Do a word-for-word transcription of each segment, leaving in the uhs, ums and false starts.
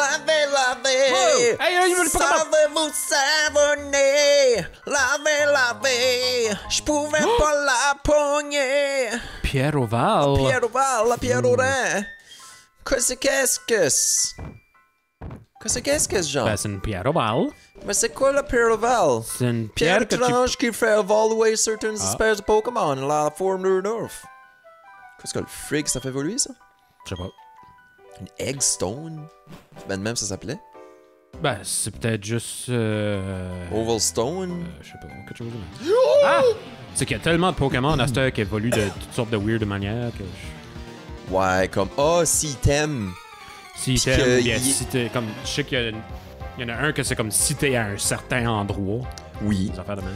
Lavez, lavez, savez-vous savonner? Lavez, lavez, je pouvais oh. pas la pogner. Pierre Ovale. Pierre Ovale, la Pierre Ore. Qu'est-ce que c'est? Qu'est-ce que c'est, Jean? Ben, c'est une Pierre Ovale. Mais c'est quoi la Pierre Ovale? C'est une pierre, pierre étrange tu... qui fait évoluer certaines ah. espèces de Pokémon dans la forme de neuf. Qu'est-ce que le freak, ça fait évoluer, ça? Je sais pas. Une Eggstone? Ben, même ça s'appelait? Ben, c'est peut-être juste. Euh... Ovalstone? Euh, je sais pas, quelque chose de même. Ah! C'est qu'il y a tellement de Pokémon à cette heure qui évoluent de toutes sortes de weird manières que. Je... Ouais, comme. Oh, si t'aimes! Si t'aimes, il... si comme. Je sais qu'il y, une... y en a un que c'est comme si t'es à un certain endroit. Oui. Des affaires de même.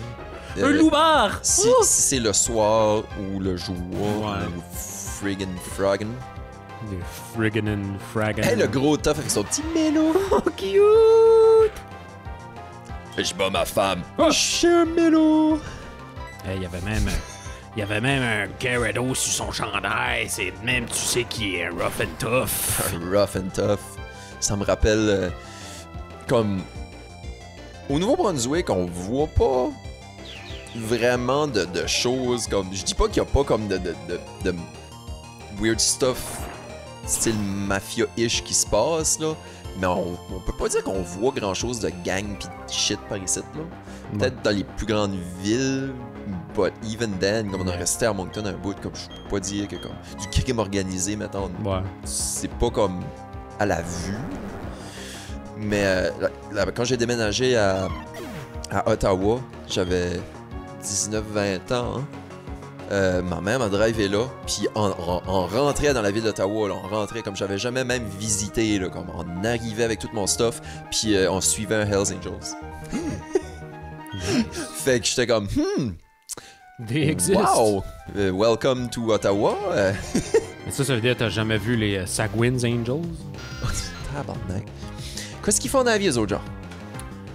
Euh, un loupard! Si, oh! si c'est le soir ou le jour, ouais. ou friggin' froggin'. Des friggin' fraggin'. Hey, le gros tough avec son petit mélo! Oh, cute! Je bats ma femme! Oh. Je suis un mélo! Hey, il y avait même... Il y avait même un Gyarados sur son chandail. C'est même, tu sais, qui est rough and tough. Un rough and tough. Ça me rappelle... Euh, comme... Au Nouveau-Brunswick, on voit pas... vraiment de, de choses comme... Je dis pas qu'il y a pas comme de... de, de, de weird stuff... style mafia-ish qui se passe, là. Mais on, on peut pas dire qu'on voit grand-chose de gang pis de shit par ici, là. Peut-être dans les plus grandes villes, but even then, comme on est resté à Moncton un bout, comme je peux pas dire que comme du crime organisé, mettons. Ouais. C'est pas comme à la vue. Mais euh, là, quand j'ai déménagé à, à Ottawa, j'avais dix-neuf vingt ans, hein. Euh, ma mère m'a drivé là, puis on, on, on rentrait dans la ville d'Ottawa, on rentrait comme j'avais jamais même visité, là, comme on arrivait avec tout mon stuff, puis euh, on suivait un Hells Angels. Mm. Fait que j'étais comme, hmm, they exist. Wow, uh, welcome to Ottawa. Mais ça, ça veut dire que t'as jamais vu les euh, Saguin's Angels? Tabarnak. Qu'est-ce qu'ils font dans la vie, les autres gens?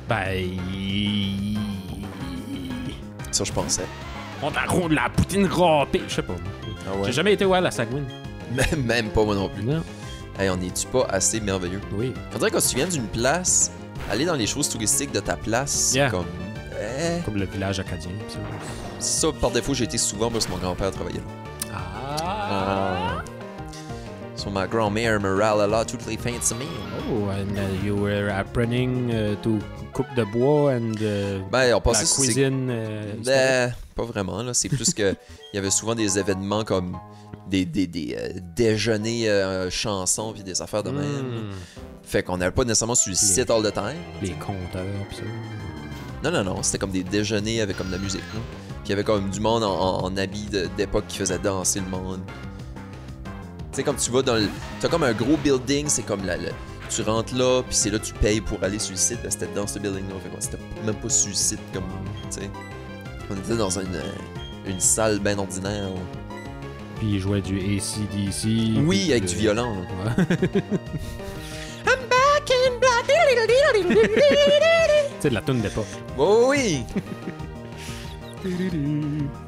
Ben... Ça, je pensais. On t'a de la poutine râpée. Je sais pas. Ah ouais. J'ai jamais été ouais, à la Saguenay. Même, même pas moi non plus. Non. Hey, on n'est-tu pas assez merveilleux? Oui. On dirait qu'on se souvient d'une place, aller dans les choses touristiques de ta place, yeah. comme... Eh... Comme le village acadien. Ça, par défaut, j'ai été souvent parce que mon grand-père travaillait là. Ah! ah. So my grand-mère me râle là toutes les fins de semaine. Oh, and uh, you were apprending uh, to cook the bois and uh, ben, on la cuisine... Uh, ben, pas vraiment, là. C'est plus que il y avait souvent des événements comme des, des, des euh, déjeuners euh, chansons puis des affaires de même. Mm. Fait qu'on n'allait pas nécessairement sur le site all the time. Les compteurs pis ça. Non, non, non. C'était comme des déjeuners avec comme de la musique. Hein. Puis il y avait comme du monde en, en, en habit d'époque qui faisait danser le monde. Tu sais, comme tu vas dans le... T'as comme un gros building, c'est comme là, le... tu rentres là, puis c'est là tu payes pour aller sur le site, ben, c'était dans ce building-là, fait qu'on c'était même pas sur le site, comme, tu sais. On était dans une, une salle bien ordinaire. Puis ils jouaient du A C D C. Oui, avec de... du violon. Ouais. I'm back in black. C'est de la toune d'époque. Oh, oui!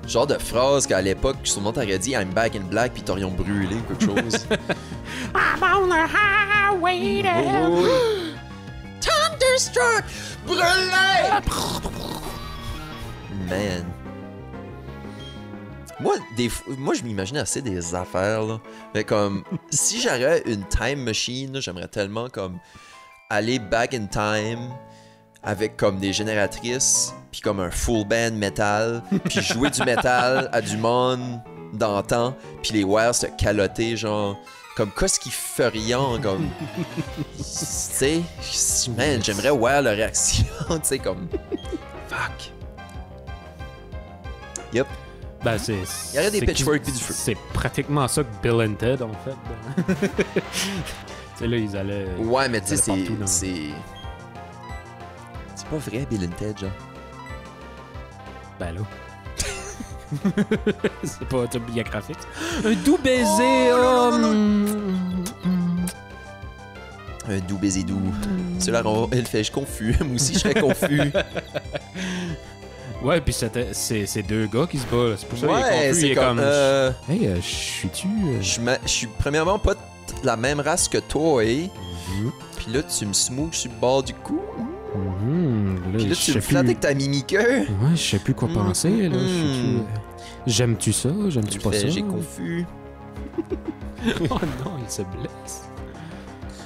Genre de phrase qu'à l'époque, sûrement t'aurais dit I'm back in black pis t'aurions brûlé ou quelque chose. I'm on the highway to hell. Oh, oui. Thunderstruck! Brûlé! Man. Moi, des moi je m'imaginais assez des affaires, là. Mais comme, si j'aurais une time machine, j'aimerais tellement comme aller back in time avec comme des génératrices, puis comme un full band métal, puis jouer du métal à du monde d'antan, puis les wires se calotter, genre, comme qu'est-ce qu'ils ferions, comme, tu sais, man, j'aimerais wire leur réaction, tu sais, comme, fuck. Yep. Ben, c'est... Il y aurait des pitchforks pis du feu. C'est pratiquement ça que Bill and Ted ont fait. Tu sais, là, ils allaient... Ouais, mais tu sais, c'est... C'est pas vrai, Bill and Ted, genre. Ben là. C'est pas autobiographique. Un doux baiser. Oh, euh... non, non, non. Un doux baiser doux. Mm. Cela rend Elfège confus. Moi aussi, je serais confus. Ouais, puis c'est deux gars qui se battent. C'est pour ça ouais, qu'il est confus. Est il est comme. comme euh... Hey, euh, je suis-tu. Euh... Je suis premièrement pas la même race que toi, hein. Mm-hmm. Puis là, tu me smooches sur le bord du cou. Mmh, là, puis là, tu me flattes plus... avec ta mimiqueuse. Ouais, je sais plus quoi mmh, penser. Là. Mmh. J'aime-tu ça? J'aime-tu pas ça? J'ai confus. Oh non, il se blesse.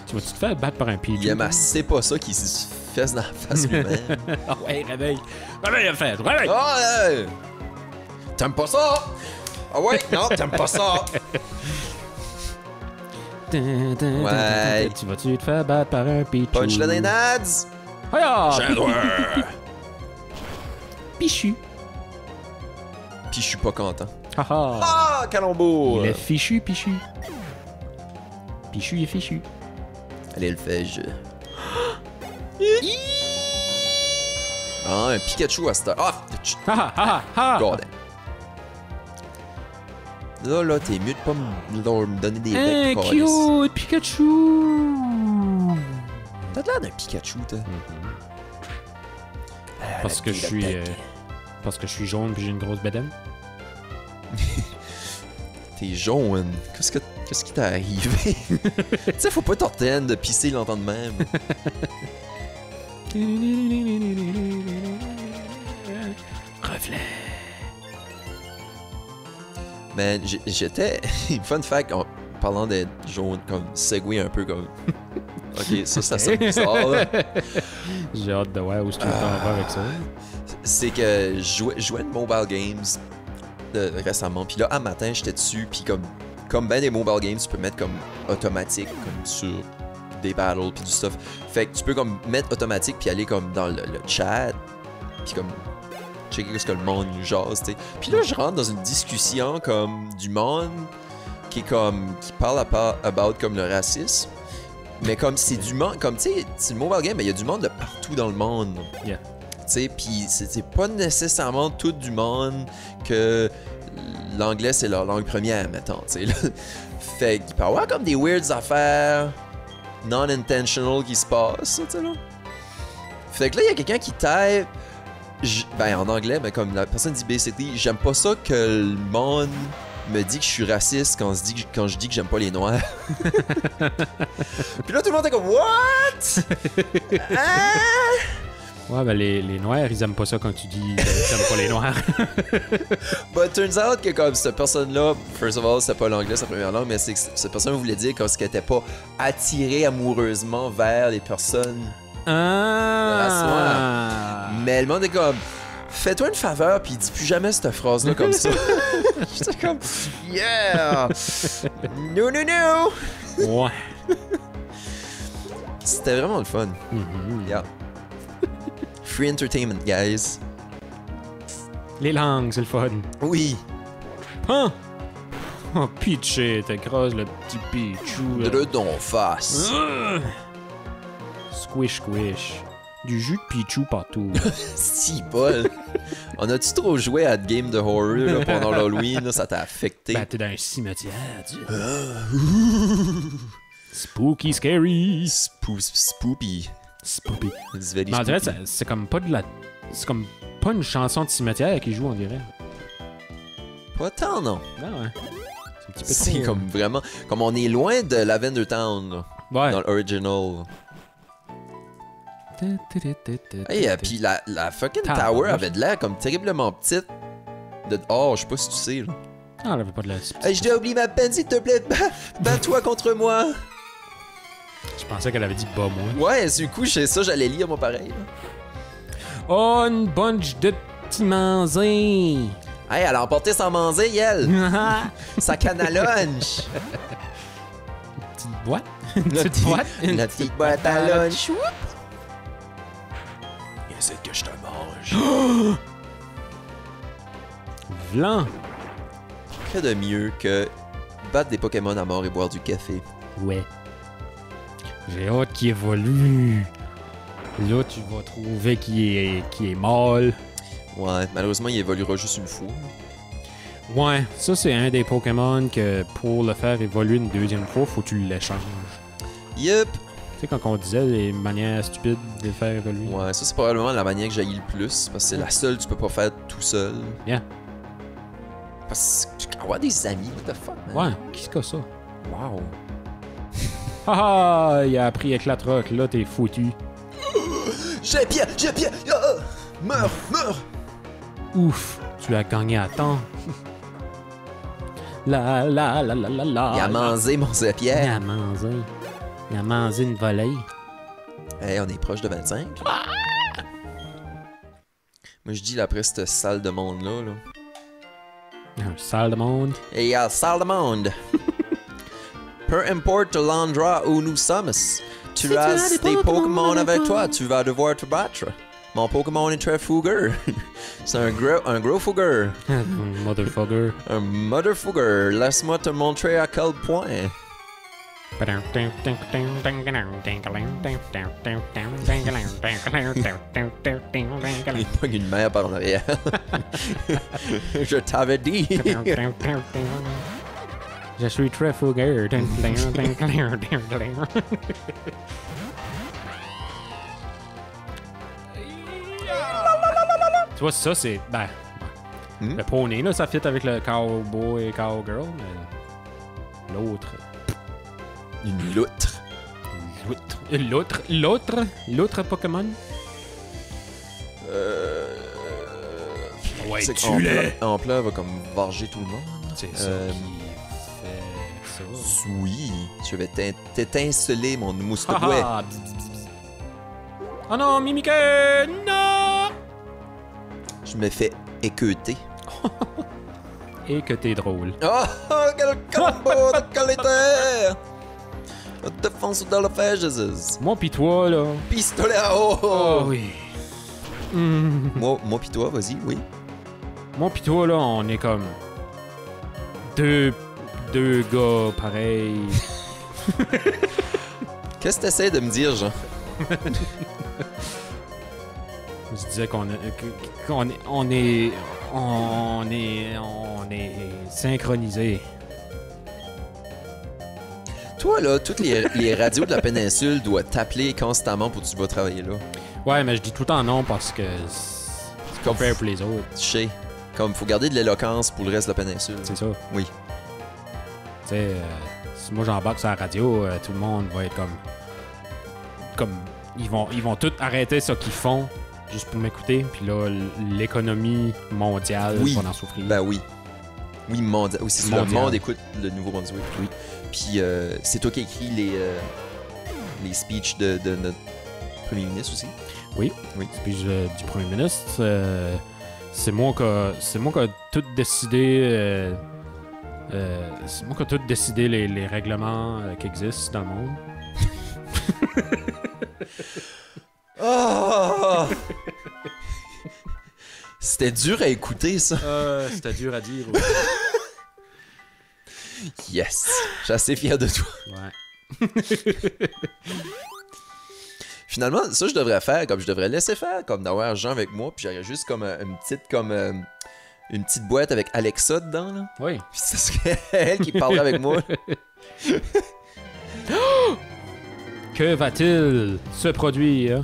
Tu vas-tu te faire battre par un pied? Il y a ma c'est pas ça qui se fesse dans la face lui-même. Ah oh, ouais, réveille. Réveille, Elfège, réveille. Ah oh, ouais. T'aimes pas ça? Ah ouais, non, t'aimes pas ça. Ouais. Tu vas-tu te faire battre par un Pichu? Punch le nads! Hiya! Chandler! Pichu. Pichu pas content. Haha! Ah, Calembour! Il est fichu, Pichu. Pichu, il est fichu. Allez, Elfège. Ah, un Pikachu à cette heure. Ah! Ah! Ah! Golem. Là, là, t'es mieux de pas me donner des becs. Hey, cute! Pikachu! T'as l'air d'un Pikachu, toi. Mm -hmm. ah, parce que je suis... Euh, parce que je suis jaune puis j'ai une grosse bedaine. T'es jaune? Qu'est-ce que... Qu'est-ce qui t'est arrivé? Tu sais, faut pas t'entendre de pisser l'entendre même. Graveler. Man, j'étais... Fun fact, en parlant d'être jaune, comme segway un peu comme... Ok, ça, ça sonne bizarre, là. J'ai hâte de voir où est-ce que tu t'en vas avec ça. C'est que je jouais de mobile games de, récemment, puis là, un matin, j'étais dessus, puis comme... Comme ben des mobile games, tu peux mettre comme automatique, comme sur des battles pis du stuff. Fait que tu peux comme mettre automatique puis aller comme dans le, le chat puis comme checker ce que le monde nous jase, tu sais. Puis là, je rentre dans une discussion comme du monde qui est comme qui parle à part about comme le racisme, mais comme c'est du monde, comme tu sais, c'est le mobile game, mais il y a du monde de partout dans le monde. Yeah. Tu sais, puis c'est pas nécessairement tout du monde que l'anglais, c'est leur langue première, mettons, tu sais. Fait qu'il peut y avoir comme des weirds affaires non-intentional qui se passent, tu sais, là. Fait que là, il y a quelqu'un qui type... Ben, en anglais, mais comme la personne dit basically, j'aime pas ça que le monde me dit que je suis raciste quand, se dit que je, quand je dis que j'aime pas les Noirs. Puis là, tout le monde est comme, what? Ah! Ouais, ben les, les Noirs, ils aiment pas ça quand tu dis j'aime pas les Noirs. But turns out que comme cette personne-là, first of all, c'était pas l'anglais, sa première langue, mais c'est que cette personne voulait dire qu'elle n'était pas attirée amoureusement vers les personnes ah. de la Mais le monde est comme, fais-toi une faveur puis dis plus jamais cette phrase-là comme ça. J'étais comme, yeah! No, no, no! Ouais. C'était vraiment le fun. Mm-hmm. Yeah. Free entertainment, guys. Les langues, c'est le fun. Oui. Hein? Oh, pitché, t'écrases le petit Pichu. De ton face. Euh. Squish, squish. Du jus de Pichu partout. Si bol. On a-tu trop joué à game de horror là, pendant l'Halloween? Ça t'a affecté? Ben, t'es dans un cimetière. Tu... Spooky, scary. Spoo spoopy. C'est pas pire. En vrai, c'est comme pas de la. C'est comme pas une chanson de cimetière qui joue, on dirait. Pas tant, non. Non, ouais. C'est comme euh... vraiment. Comme on est loin de Lavender Town. Ouais. Dans l'original. Hey, euh, pis la, la fucking Ta Tower avait de l'air comme terriblement petite. De... Oh, je sais pas si tu sais, là. Ah, elle avait pas de l'air. Hey, je dois oublier ma peine, s'il te plaît. Bats-toi contre moi. Je pensais qu'elle avait dit « bas moi ». Ouais, du coup, c'est ça, j'allais lire, moi, pareil. Oh, une bunch de petits manzins. Hey, elle a emporté son manzin, elle. Sa canalonche. Une petite boîte. Une petite boîte. Une petite boîte à lunch. Et c'est que je te mange. Blanc. Quoi de mieux que battre des Pokémon à mort et boire du café? Ouais. J'ai hâte qu'il évolue. Là, tu vas trouver qu'il est, qu'il est molle. Ouais, malheureusement, il évoluera juste une fois. Ouais, ça, c'est un des Pokémon que pour le faire évoluer une deuxième fois, faut que tu l'échanges. Yup. Tu sais, quand on disait les manières stupides de le faire évoluer. Ouais, ça, c'est probablement la manière que j'haïs le plus, parce que c'est la seule que tu peux pas faire tout seul. Bien. Yeah. Parce que tu peux avoir des amis, what the fuck, man. Ouais, qu'est-ce que ça? Wow. Ah ah, il a appris éclate-roc, là t'es foutu. J'ai Pierre, j'ai Pierre, oh, meurs, meurs. Ouf, tu as gagné à temps. La la la la la la. Il a mangé mon Zé Pierre. Il a mangé. Il a mangé une volée. Hey, on est proche de vingt-cinq. Ah! Moi je dis là, après cette salle de monde là, là. Un sale de monde. Et un sale de monde. Peu importe l'endroit où nous sommes, tu si as, tu as des, des Pokémon avec toi, tu vas devoir te battre. Mon Pokémon est très fougueux. C'est un gros, un gros fougueux. Motherfucker. Un motherfucker. Laisse-moi te montrer à quel point. Il pogne une main par l'arrière. Je t'avais dit. Je suis très fougueux. Tu vois, ça, c'est... Ben, hmm? Le poney, là, ça fit avec le cowboy et cowgirl, mais... L'autre... Une loutre. L'autre. L'autre. L'autre. L'autre Pokémon. Euh... Ouais, tu l'es. En plein, elle va comme varger tout le monde. C'est ça euh... qui fait ça. Oui. Je vais t'étinceler, mon moustouet. Ah, oh non, Mimikyu! Non! Je me fais équeuter. Et que t'es drôle. Oh, oh quel combo de qualité! Défense de l'Elfège. Moi pis toi, là. Pistolet à eau. Oh oui. Mm. Moi, moi pis toi, vas-y, oui. Moi pis toi, là, on est comme... Deux... Deux gars pareils. Qu'est-ce que t'essaies de me dire, Jean? Je disais qu'on qu'on est... On est... On est... On est synchronisés. Toi, là, toutes les, les radios de la péninsule doivent t'appeler constamment pour que tu vas travailler là. Ouais, mais je dis tout le temps non parce que c'est comme faire pour les autres. Tu sais, comme faut garder de l'éloquence pour le reste de la péninsule. C'est ça. Oui. Tu sais, euh, si moi j'embarque sur la radio, euh, tout le monde va être comme... Comme... Ils vont, ils vont tous arrêter ce qu'ils font juste pour m'écouter. Puis là, l'économie mondiale oui. va en souffrir. Ben oui. Oui, mondial. Aussi, mondial. Le monde écoute le Nouveau-Brunswick. Oui. Puis euh, c'est toi qui écris les, euh, les speeches de, de notre premier ministre aussi. Oui, oui. Speech euh, du premier ministre. Euh, c'est moi qui a tout décidé. Euh, euh, c'est moi qui a tout décidé les, les règlements euh, qui existent dans le monde. Oh! C'était dur à écouter, ça. Euh, c'était dur à dire. Oui. Yes! Je suis assez fier de toi. Ouais. Finalement, ça, je devrais faire, comme je devrais laisser faire, comme d'avoir Jean avec moi, puis j'aurais juste comme euh, une petite comme euh, une petite boîte avec Alexa dedans, là. Oui. Puis ça serait elle qui parlerait avec moi. Que va-t-il se produire?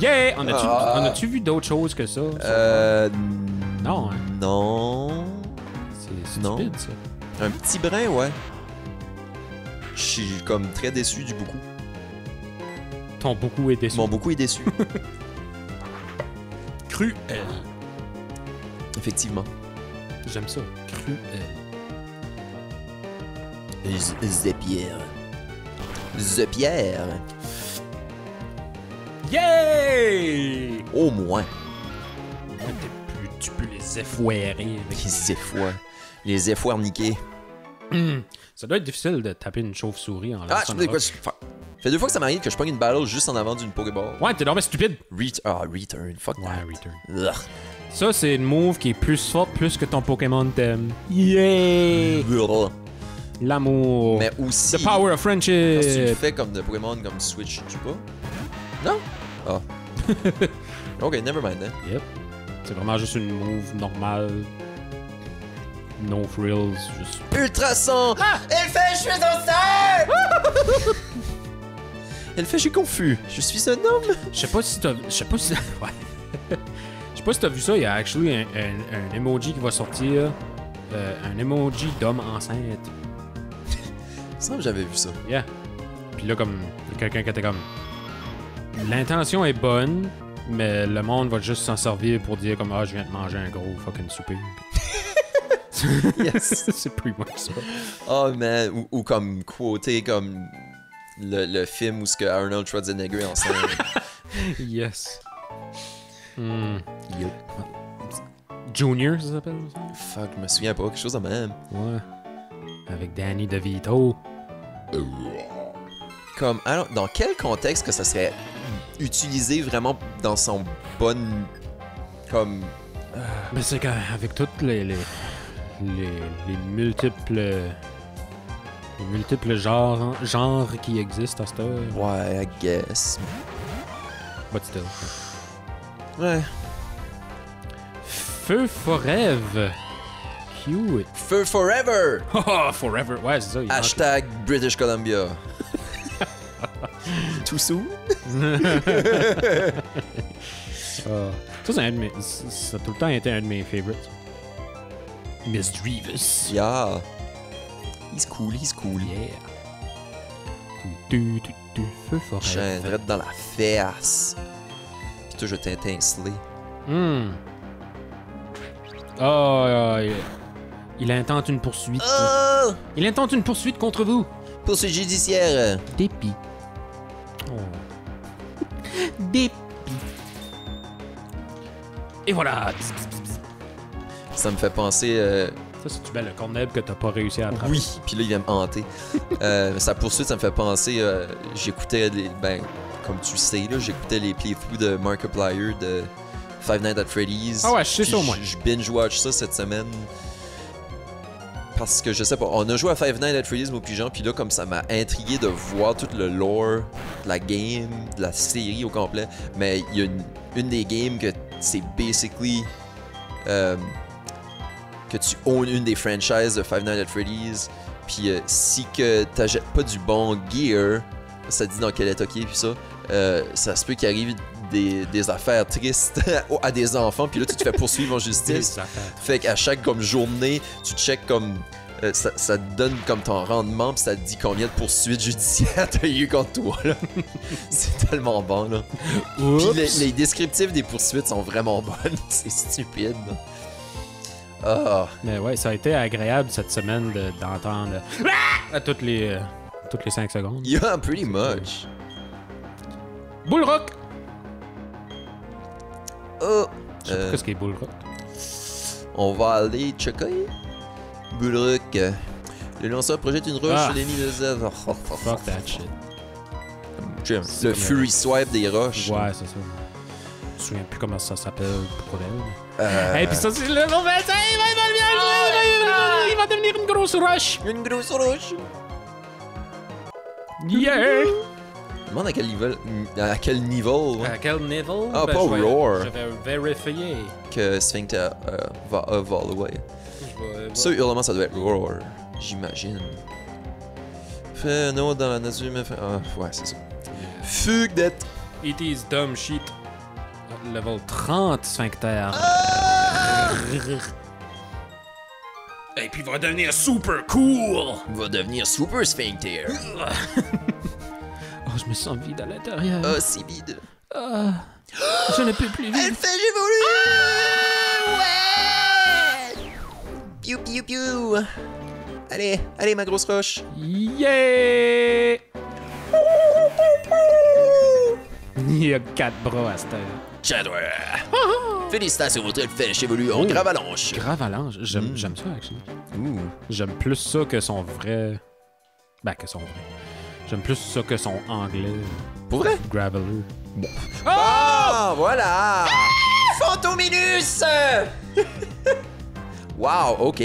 Yeah! On a-tu ah. vu d'autres choses que ça? ça euh... Non. Hein? Non. C'est stupide, ça. Un petit brin, ouais. Je suis comme très déçu du beaucoup. Ton beaucoup est déçu. Mon beaucoup est déçu. Cruel. Effectivement. J'aime ça. Cruel. Zé Pierre. Zé Pierre. Yay! Au moins. Tu peux les effouérer avec les effoirs. Les effoirs niqués. Mmh. Ça doit être difficile de taper une chauve-souris en ah, je sais quoi, je... Enfin, fait deux fois que ça m'arrive que je pogne une battle juste en avant d'une Pokéball. Ouais, t'es normal stupide. Ret ah, return. Fuck ouais, that. Return. Urgh. Ça, c'est une move qui est plus forte plus que ton Pokémon t'aime. Yeah! L'amour. Mais aussi... The power of friendship. Quand tu le fais comme de Pokémon, comme Switch, tu pas? Non? Ah. Oh. Ok, never mind. Hein? Yep. C'est vraiment juste une move normale. No frills, juste... Ultrason! Ah! Elfège, je suis un homme! Elfège, je suis confus. Je suis un homme? Je sais pas si t'as... Je sais pas si... Ouais. Je sais pas si t'as vu ça, il y a actually un, un, un emoji qui va sortir. Euh, un emoji d'homme enceinte. Il me semble que j'avais vu ça. Yeah. Puis là, comme quelqu'un qui était comme, l'intention est bonne, mais le monde va juste s'en servir pour dire comme, ah, je viens de manger un gros fucking souper. Yes, c'est pretty much ça. Oh man, ou, ou comme quoté comme le, le film où ce que Arnold Schwarzenegger est en scène. Yes. Mm. Yep. Junior, ça s'appelle? Fuck, je me souviens pas, quelque chose de même. Ouais. Avec Danny DeVito. Comme, alors, dans quel contexte que ça serait utilisé vraiment dans son bon, comme. Mais c'est qu'avec toutes les les, les les multiples les multiples genres genres qui existent à cette heure. Ouais, I guess. But still. Ouais. Feu Forever. Cute. Feu Forever. Oh, forever. Ouais, c'est ça. Il hashtag manque. British Columbia. Too soon. Uh, ça, c'est un de mes, ça a tout le temps été un de mes favorites. Misdreavus. Yeah. He's cool, he's cool. Yeah. Du, du, du, du, feu forever. J'aimerais dans la face. Puis toi, je t'intincelais. Hum. Oh, uh, il, il intente une poursuite. Oh! Il intente une poursuite contre vous. Poursuite judiciaire. Dépit. Oh. Dépit. Et voilà! Ça me fait penser... Euh... Ça, c'est-tu bien le corneb que t'as pas réussi à attraper? Oui, puis là, il vient me hanter. euh, sa poursuite, ça me fait penser... Euh, j'écoutais les... Ben, comme tu sais, là, j'écoutais les playthroughs de Markiplier de Five Nights at Freddy's. Ah ouais, je sais ça au moins. Je binge-watch ça cette semaine. Parce que, je sais pas, on a joué à Five Nights at Freddy's, moi puis Jean, puis là, comme ça m'a intrigué de voir tout le lore de la game, de la série au complet. Mais il y a une, une des games que... C'est basically euh, que tu owns une des franchises de Five Nights at Freddy's. Puis euh, si que t'achètes pas du bon gear, ça dit dans quel état qu'il est, puis ça, euh, ça se peut qu'il arrive des, des affaires tristes à des enfants. Puis là, tu te fais poursuivre en justice. Fait qu'à chaque comme journée, tu check comme euh, ça, ça te donne comme ton rendement, puis ça te dit combien de poursuites judiciaires t'as eu contre toi. Là. C'est tellement bon là. Puis les, les descriptifs des poursuites sont vraiment bonnes. C'est stupide. Ah. Oh. Mais ouais, ça a été agréable cette semaine de, d'entendre à toutes les euh, toutes les cinq secondes. Yeah, pretty much. Boulroc. Oh. Je sais pas euh, qu'est-ce qu'est Boulroc. On va aller checker. Boulroc. Le lanceur projette une roche sur l'ennemi de Z. Fuck that shit. J'aime. Le Fury Swipe des roches. Ouais, c'est ça. Je me souviens plus comment ça s'appelle pour elle. Euh... Hey, pis ça, c'est le mauvais. Hey, il va bien jouer. Il va devenir une grosse roche. Une grosse roche. Yeah! Je me demande à quel niveau. À quel niveau. Hein? À quel niveau. Ah, ben, pas au roar. Je vais vérifier. Que Sphincter euh, va Ovale, ouais. Ça, hurlement, ça doit être roar, j'imagine. Fait non dans la nature, mais fait... Ah, ouais, c'est ça. Fuck that! It is dumb shit. Level trente, Sphincter. Ah! Et puis, il va devenir super cool! Il va devenir super Sphincter. Oh, je me sens vide à l'intérieur. Oh, si vide. Oh, je ne peux plus vivre. Elle fait j'évolue! Ah! Ouais! Piu piu piu! Allez, allez ma grosse roche! Yeah! Il y a quatre bras à cette heure. Chadouer! Félicitations, votre Elfège évolue en Gravalanche! Gravalanche? J'aime mm. ça, actually. J'aime plus ça que son vrai... Ben, que son vrai. J'aime plus ça que son anglais. Pour vrai? Graveler. Bon. Oh! Bon, voilà! Ah! Fantominus! Wow, ok!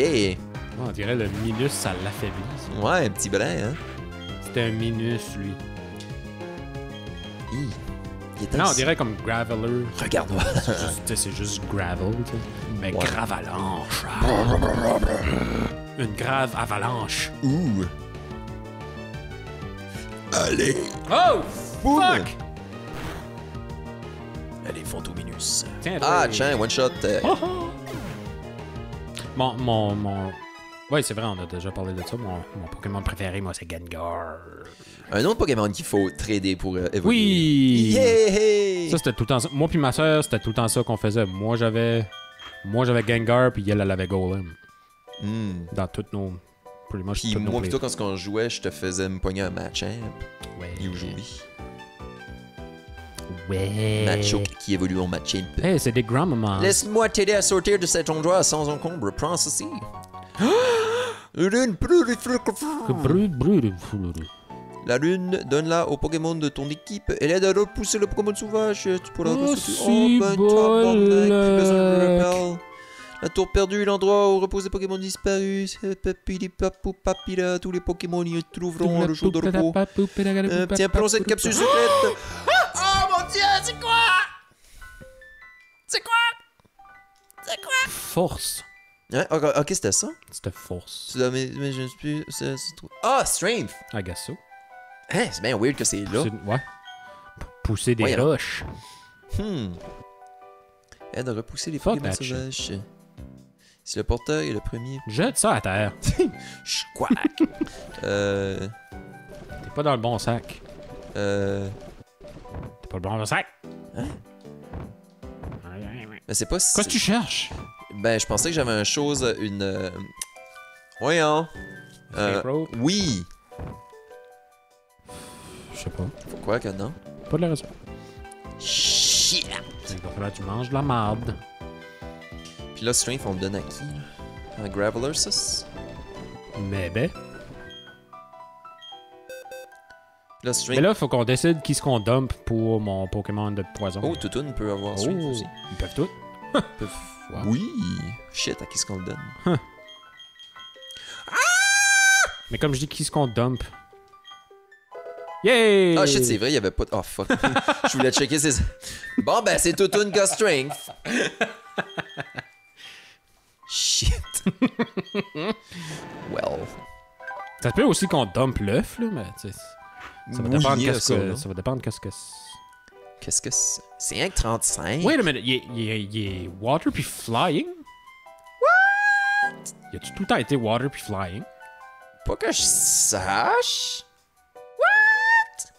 On dirait le minus, ça l'affaiblit. Ouais, un petit brin, hein? C'était un minus, lui. Hi. Il était non, on dirait comme Graveler. Regarde-moi! C'est juste, juste gravel, tu sais. Mais ouais. Gravalanche! Une grave avalanche! Ouh! Allez! Oh! Boom. Fuck! Allez, Fantominus. Tiens, ah, tiens, one shot! Euh... Oh, oh. Mon, mon, mon, Oui, c'est vrai, on a déjà parlé de ça. Mon, mon Pokémon préféré, moi, c'est Gengar. Un autre Pokémon qu'il faut trader pour euh, évoluer. Oui! Yeah! Ça, c'était tout le temps ça. Moi puis ma soeur, c'était tout le temps ça qu'on faisait. Moi, j'avais moi j'avais Gengar, puis elle, elle avait Golem. Mm. Dans toutes nos... Pretty much puis toutes moi, nos plutôt, quand on jouait, je te faisais me pogner un Machamp. Ouais. Usually. Ouais. Macho qui évolue en Machamp. Hey, c'est des grandmamans. Laisse-moi t'aider à sortir de cet endroit sans encombre. Prends ceci. La lune, donne-la au Pokémon de ton équipe et l'aide à repousser le Pokémon sauvage. Tu pourras repousser. Oh, bon, la tour perdue, l'endroit où reposent les Pokémon disparus. Papillipapou, papilla, tous les Pokémon y trouveront le jour de repos. Euh, tiens, prends cette capsule secrète. Oh mon dieu, c'est quoi? C'est quoi? C'est quoi? Force. Hein? Ok, okay c'était ça? C'était force. C'est là, mais, mais je ne sais plus. Ah, oh, strength! I guess so. Hein, c'est bien weird que c'est là. Ouais. Pousser des ouais, roches. Hmm. Aide à repousser les Pokémon sauvages. Si le porteur est le premier. Jette ça à terre. Chouac. euh. T'es pas dans le bon sac. Euh. T'es pas le bon sac? Hein? Mais c'est pas si. Qu'est-ce que tu cherches? Ben, je pensais que j'avais une chose, une... Euh... Voyons. Euh, oui. Je sais pas. Pourquoi que non? Pas de la raison. Shit! Il va falloir que tu manges de la marde. Puis là, Strength, on me donne à qui? Un Gravelersus? Mais ben. Puis là, Strength... Mais là, faut qu'on décide qui ce qu'on dump pour mon Pokémon de poison. Oh, Toutoun peut avoir Strength oh, aussi. Ils peuvent tout. Ils peuvent... Wow. Oui! Shit, à qui ce qu'on le donne? Huh. Ah! Mais comme je dis, qui ce qu'on dump? Yay! Ah oh, shit, c'est vrai, il y avait pas de... Oh fuck. Je voulais checker ses... Bon ben, c'est Toutoun Ghost Strength. Shit. Well. Ça peut aussi qu'on dump l'œuf, là, mais tu sais... Ça va dépendre oui, qu'est-ce que... Ça va dépendre qu'est-ce que... Qu'est-ce que c'est? C'est un trente-cinq. Wait a minute, il est, il est, il est water puis flying? What? Il a-tu tout le temps été water puis flying? Pas que je sache. What?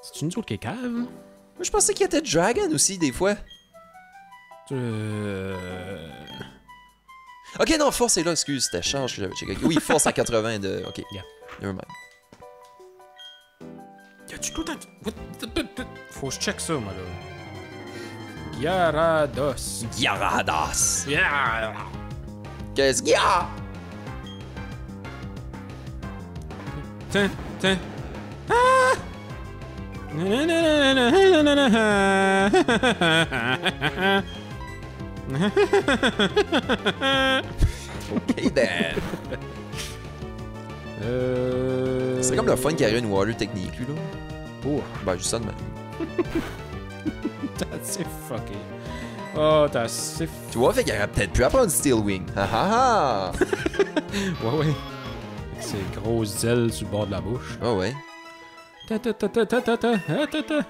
C'est-tu une autre qui est cave? Moi, je pensais qu'il était dragon aussi, des fois. Euh... Ok, non, force est là, excuse, c'était charge que j'avais checké. Oui, force à quatre-vingts de... Ok, yeah. Nevermind. Y'a-tu tout un... Faut que je check ça, moi, là. Gyarados. Gyarados. Yeah. Qu'est-ce qu'il y a? Tiens, tiens. Ah! Ok, then. Euh... C'est comme le fun qu'il y a une water technique, lui, là. Oh. Bah, ben, juste ça de même. T'as assez fucké. Oh, t'as assez fucké. Tu vois, fait qu'il aurait peut-être pu apprendre Steel Wing. Ha ha ha! Ouais, ouais. Avec ses grosses ailes sur le bord de la bouche. Oh, ouais. Ta ta ta ta ta ta ta ta ta ta ta ta.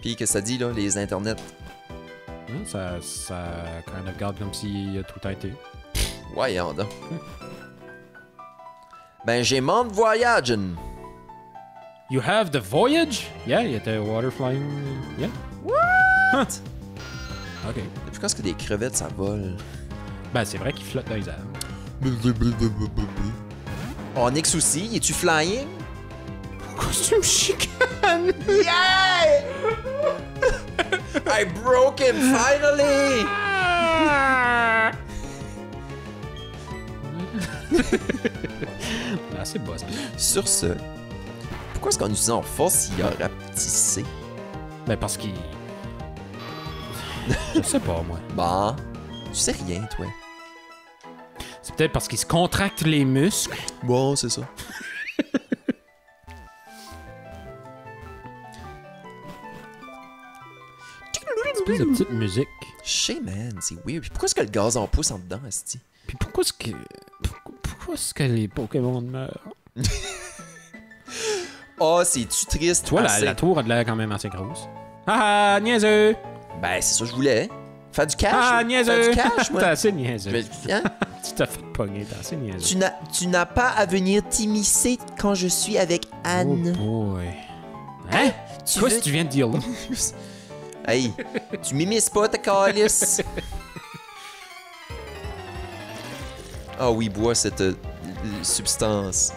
Puis, que ça dit, là, les internets? Ça, ça kind of garde comme si tout a été. Ouais, y'en a. Ben, j'ai mon voyage. You have the voyage? Yeah, il était water flying. Yeah. What? Ok. Depuis quand est-ce que des crevettes, ça vole? Ben, c'est vrai qu'ils flottent dans les airs. Onyx aussi, es-tu flying? Costume chicane! Yeah! I broke him finally! Là, c'est boss. Sur ce, pourquoi est-ce qu'en utilisant force, il a rapetissé? Ben, parce qu'il. Je sais pas, moi. Bah, bon, tu sais rien, toi. C'est peut-être parce qu'il se contracte les muscles. Bon, c'est ça. De petite musique. Shit, man, c'est weird. Puis pourquoi est-ce que le gaz en pousse en dedans, asti? Puis pourquoi est-ce que... Pourquoi, pourquoi est-ce que les Pokémon meurent? Oh, c'est-tu triste? Toi, la, la tour a de l'air quand même assez grosse. Ah ah, niaiseux! Ben, c'est ça que je voulais. Faire du cash. Ah, niaiseux. Faire du cash, moi. T'as assez niaiseux. Mais, hein? Tu t'as fait pogner, t'as assez niaiseux. Tu n'as pas à venir t'immiscer quand je suis avec Anne. Oh boy. Hein? Tu vois veux... si tu viens de dire là. Hey, tu m'immisces pas, ta calice. Ah oui, bois cette euh, substance.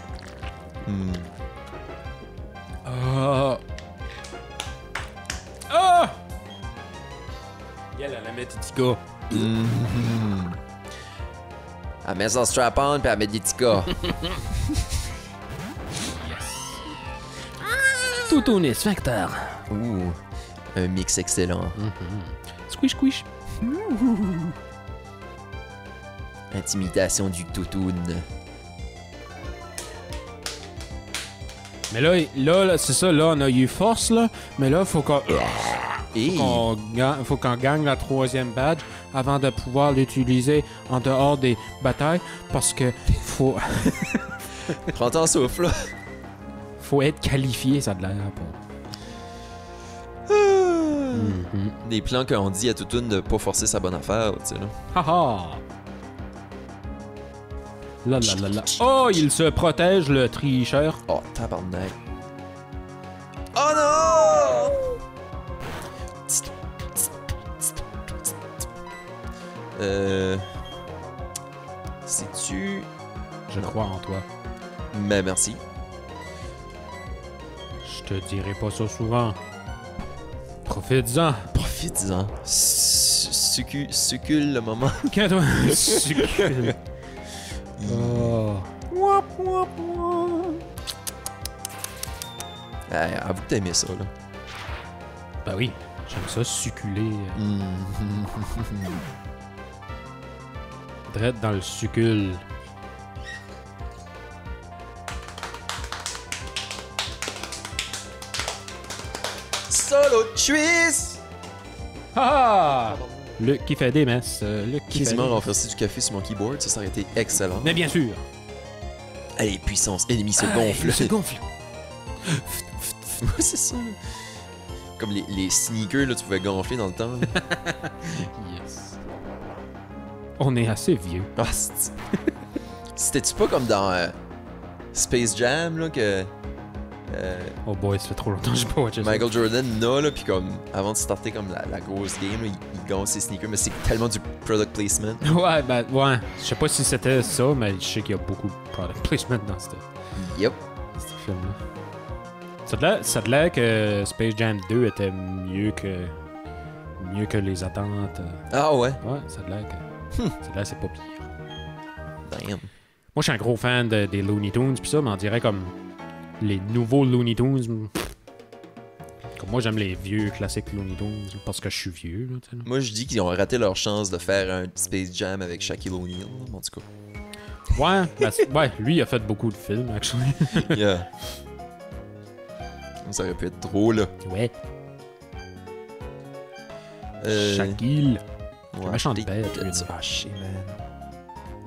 Hmm. Oh! Oh! Elle, elle la met des ticas. Mm-hmm. Elle met son strap-on puis elle met des ticas. Yes. Toutoun et Sphincter. Ouh, un mix excellent. Mm-hmm. Squish, squish. Mm-hmm. Intimidation du Toutoun. Mais là, là, là c'est ça, là, on a eu force, là. Mais là, faut qu'on... Hey. Faut qu'on faut qu'on gagne la troisième badge avant de pouvoir l'utiliser en dehors des batailles parce que faut. Prends ton souffle. Là. Faut être qualifié, ça de l'air. Pour... Ah. Mm-hmm. Des plans qu'on dit à Toutoun de pas forcer sa bonne affaire, tu sais là. Ha ha. Là là là là. Oh, il se protège le tricheur. Oh tabarnak. Oh non. Euh... Sais-tu... Je non. crois en toi. Mais merci. Je te dirai pas ça souvent. Profites-en. Profites-en. Succule le moment. Calme-toi. Succule. Oh. Wap, wap, wap. Hey, avoue que t'aimais ça, là. Bah ben oui. J'aime ça, succuler. Mm. Drette dans le succul. Solo twist! Ah! Luc qui fait des messes. Luc qui quasiment renversé du café sur mon keyboard, ça, ça aurait été excellent. Mais bien sûr! Allez, puissance, ennemi se gonfle. Se gonfle. C'est ça. Comme les, les sneakers, là, tu pouvais gonfler dans le temps. Yes. On est assez vieux. Ah, c'était-tu pas comme dans euh, Space Jam, là, que... Euh, oh boy, ça fait trop longtemps que j'ai pas watché ça. Michael Jordan, non, là, puis comme, avant de starter comme la, la grosse game, là, il, il gonfle ses sneakers, mais c'est tellement du product placement. Ouais, ben, ouais. Je sais pas si c'était ça, mais je sais qu'il y a beaucoup de product placement dans ce yep. film-là. Ça te l'air que Space Jam deux était mieux que mieux que les attentes. Ah ouais? Ouais, ça te l'air que... Hmm. Ça te l'air c'est pas pire. Damn. Moi, je suis un gros fan de, des Looney Tunes, pis ça, mais on dirait comme les nouveaux Looney Tunes. Comme moi, j'aime les vieux classiques Looney Tunes, parce que je suis vieux. Là, là. Moi, je dis qu'ils ont raté leur chance de faire un Space Jam avec Shaquille O'Neal, en tout cas. Ouais, ben, ouais, lui, il a fait beaucoup de films, actually. Yeah. Ça aurait pu être drôle. Ouais. Euh... Shaquille. Ouais, méchant de bête. Haché, man.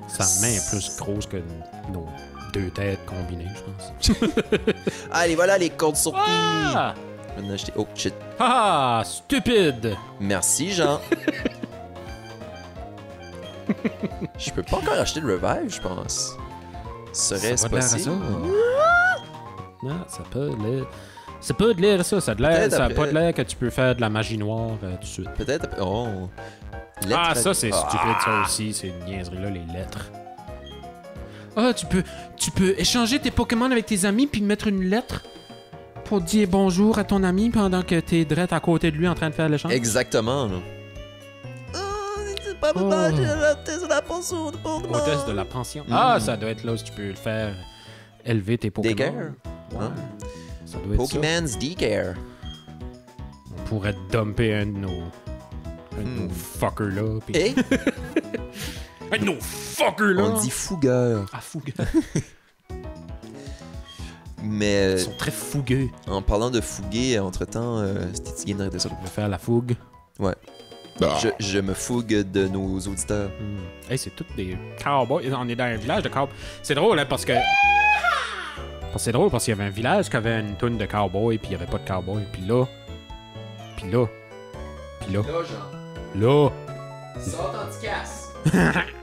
Sa main est plus grosse que nos deux têtes combinées, je pense. Allez, voilà les codes sorties. Ah! Je vais en acheter. Oh, shit. Ah, stupide. Merci, Jean. Je peux pas encore acheter le revive, je pense. Serait-ce possible? Ou... Non, ça peut l'être. C'est pas de l'air, ça. Ça n'a pas de l'air que tu peux faire de la magie noire euh, tout de suite. Peut-être. Oh. Lettre ah, ça, c'est ah. stupide, ça aussi. C'est une niaiserie-là, les lettres. Ah, oh, tu peux tu peux échanger tes Pokémon avec tes amis puis mettre une lettre pour dire bonjour à ton ami pendant que t'es drette à côté de lui en train de faire l'échange. Exactement, là. Oh, de la pension. Hôtesse de la pension. Ah, ça doit être là où tu peux le faire élever tes Pokémon. Daycare. Ouais. Pokémon's Daycare. On pourrait dumper un de nos, un mm. de nos fuckers là. Pis... Hey? Un de nos fuckers là. On dit fougueur. Ah, fougueur. Mais. Ils sont très fougueux. En parlant de fouguer, entre-temps, euh, c'était de ça. On va faire la fougue. Ouais. Bah. Je, je me fougue de nos auditeurs. Mm. Hey, c'est toutes des cowboys. On est dans un village de cowboys. C'est drôle, hein, parce que. C'est drôle parce qu'il y avait un village qui avait une toune de cowboy puis il n'y avait pas de cowboy. Puis là, puis là, Puis là. Là, genre. Là. Sors ton petit casque.